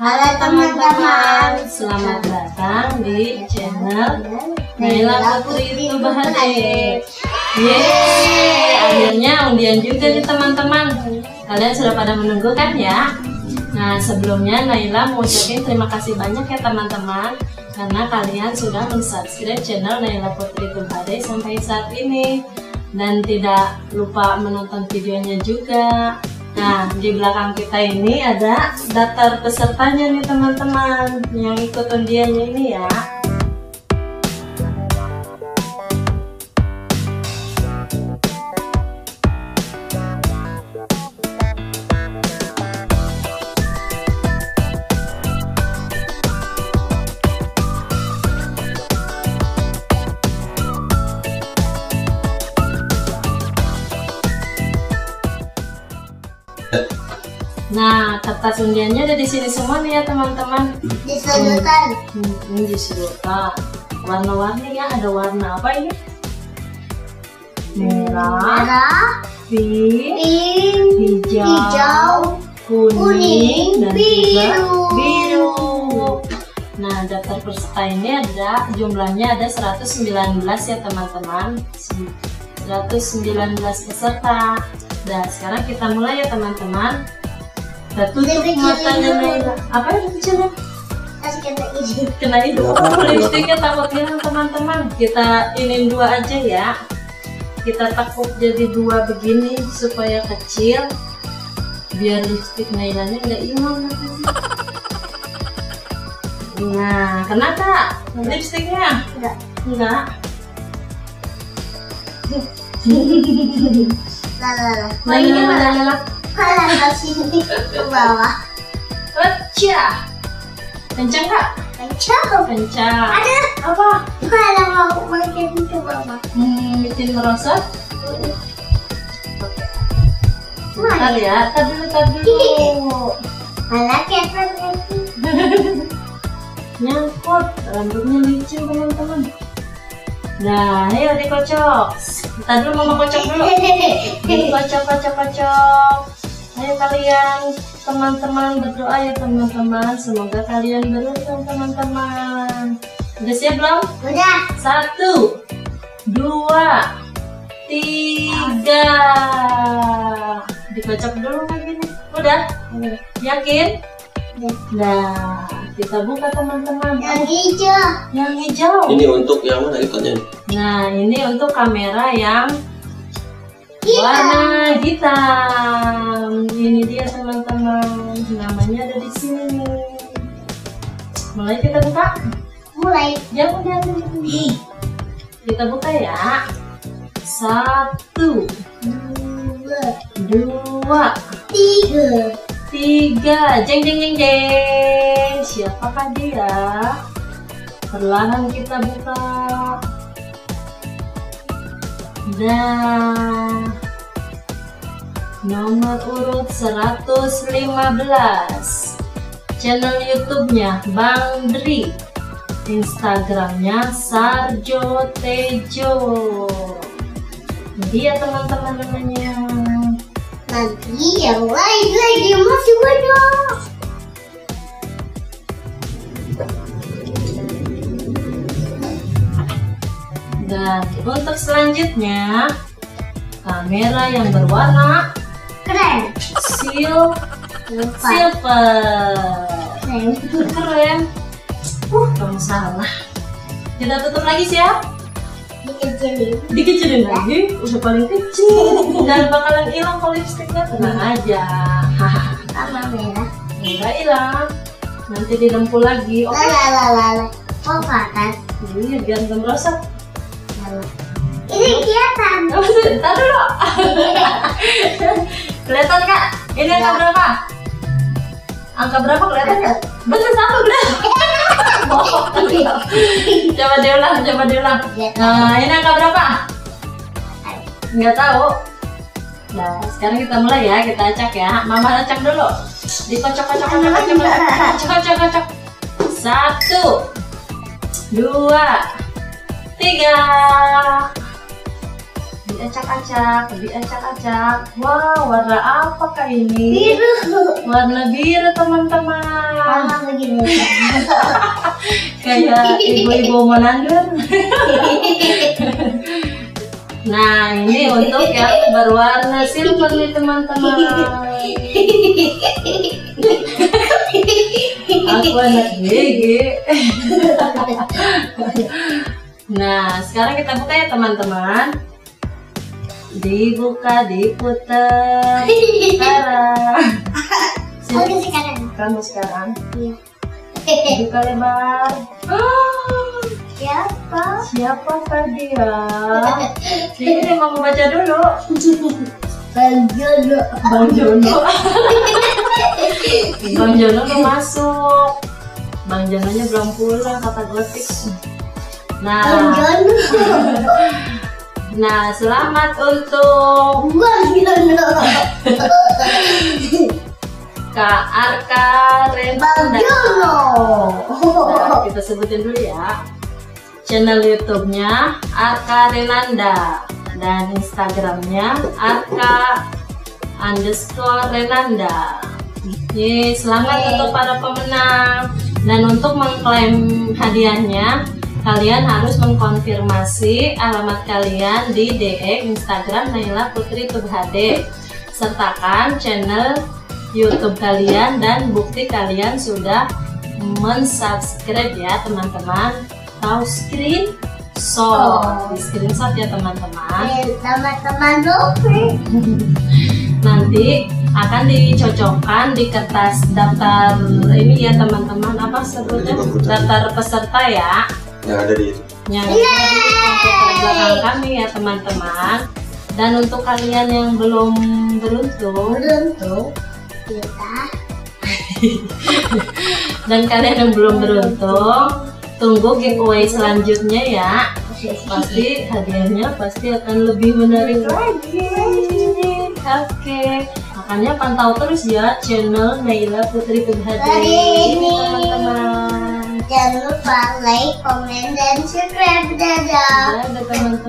Halo teman-teman, selamat datang di channel Naila Putri TubeHD. Yeay, akhirnya undian juga nih teman-teman. Kalian sudah pada menunggu kan ya? Nah, sebelumnya Naila mau ucapin terima kasih banyak ya teman-teman, karena kalian sudah mensubscribe channel Naila Putri TubeHD sampai saat ini, dan tidak lupa menonton videonya juga. Nah, di belakang kita ini ada daftar pesertanya nih teman-teman yang ikut undiannya ini ya. Nah, kertas undiannya ada di sini semua nih ya teman-teman. Disedotan. Ini disedotan. Warna-warni ya, ada warna apa ini? Merah, pink, hijau, kuning, dan biru. Nah, daftar peserta ini ada jumlahnya ada 119 ya teman-teman. 119 peserta. Nah, sekarang kita mulai ya teman-teman. Tutup matanya Naila. Apa yang kecilnya? Kena hidung. Oh, lipstiknya takut hilang teman-teman. Kita inin dua aja ya. Kita tekuk jadi dua begini supaya kecil. Biar lipstik Nailanya nggak hilang. Nah, kenapa lipstiknya? Enggak. Lala. Kalau ke sini ke bawah. Pecah. Kencang nggak? Kencang. Ada apa? Kalau mau makin ke bawah. Bikin merosot. Oke. Lihat, tadi dulu. Malah kencang lagi. Nyangkut, rambutnya licin teman-teman. Nah, ayo dikocok. Kita dulu mama kocok dulu. Dikocok. Ayo kalian teman-teman berdoa ya teman-teman. Semoga kalian beruntung teman-teman. Udah siap belum? Udah. 1, 2, 3. Dikocok dulu lagi nih. Udah? Yakin? Nah, kita buka teman-teman. Yang hijau. Ini untuk yang mana ikonnya? Nah, ini untuk kamera yang hitam. Warna hitam. Ini dia teman-teman. Namanya ada di sini. Mulai kita buka. Jangan. Kita buka ya. 1, 2, 3. Jeng. Siapakah dia? Perlahan kita buka. Nah, nomor urut 115. Channel YouTube-nya Bang Dri. Instagram-nya Sarjo Tejo. Dia teman-teman namanya. Nanti yang lain lagi masih banyak. Dan untuk selanjutnya kamera yang berwarna keren, silver keren. Kamu salah. Kita tutup lagi siap? Dikecilin lagi, udah paling kecil. Dan bakalan hilang kalau lipstiknya. Tenang aja. Sama merah. Enggak hilang. Nanti didempul lagi. Oke. Oh, panas. Ini biar nggak merosot. Ini kelihatan. Entar dulu. Kelihatan Kak? Ini angka berapa? Angka berapa kelihatan nggak? Bener 1 udah. Coba diulang. Nah, ini angka berapa? Nggak tahu. Nah, sekarang kita mulai ya, kita acak ya. Mama acak dulu. Dikocok. 1, 2, 3. diacak-acak, wow, warna apakah ini? Biru. Warna biru, teman-teman. Paham lagi nih. Kayak ibu-ibu menandur. Nah, ini untuk yang berwarna silver nih, teman-teman. Aku anak gigi. Nah, sekarang kita buka ya, teman-teman. Dibuka, diputar. Sekarang. Kamu sekarang. Iya. Buka lebar. Siapa? Siapakah dia? Sini mau baca dulu. Bang Jono. Bang Jono belum masuk. Bang Jononya belum pulang, kata gotik. Nah, Bang Jono. Nah, selamat untuk Bang Jono. Kak Arka Renanda. Nah, kita sebutin dulu ya. Channel YouTube-nya Arka Renanda dan Instagram-nya Arka_Renanda. Yeay, selamat untuk para pemenang. Dan untuk mengklaim hadiahnya, kalian harus mengkonfirmasi alamat kalian di DM Instagram Naila Putri TubeHD, sertakan channel YouTube kalian dan bukti kalian sudah mensubscribe ya, teman-teman. Atau screenshot, di screenshot ya teman-teman. Nanti akan dicocokkan di kertas daftar ini ya teman-teman, apa sebutnya, daftar peserta ya. Yang ada di itu. Yang ada di komputer belakang kami ya teman-teman. Dan untuk kalian yang belum beruntung, dan kalian yang belum beruntung, tunggu giveaway selanjutnya ya. Pasti hadiahnya pasti akan lebih menarik lagi. Oke, makanya pantau terus ya channel Naila Putri TubeHD ini teman-teman. Jangan lupa like, comment, dan subscribe. Dadah.